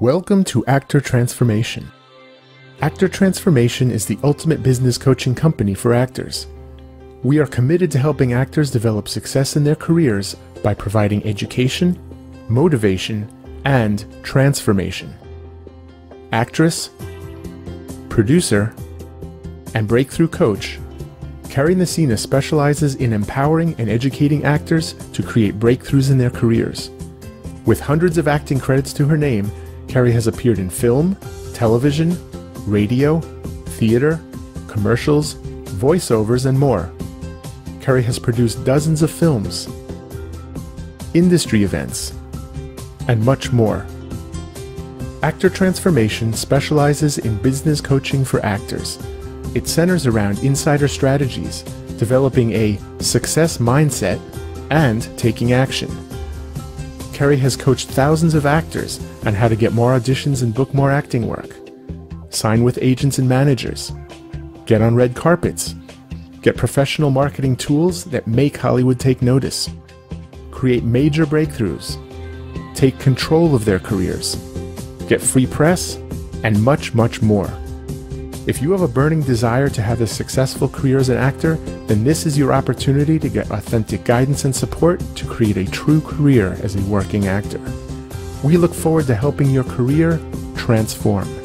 Welcome to Actor Transformation. Actor Transformation is the ultimate business coaching company for actors. We are committed to helping actors develop success in their careers by providing education, motivation, and transformation. Actress, producer, and breakthrough coach, Kari Nissena specializes in empowering and educating actors to create breakthroughs in their careers. With hundreds of acting credits to her name, Kari has appeared in film, television, radio, theater, commercials, voiceovers, and more. Kari has produced dozens of films, industry events, and much more. Actor Transformation specializes in business coaching for actors. It centers around insider strategies, developing a success mindset, and taking action. Kari has coached thousands of actors on how to get more auditions and book more acting work, sign with agents and managers, get on red carpets, get professional marketing tools that make Hollywood take notice, create major breakthroughs, take control of their careers, get free press, and much, much more. If you have a burning desire to have a successful career as an actor, then this is your opportunity to get authentic guidance and support to create a true career as a working actor. We look forward to helping your career transform.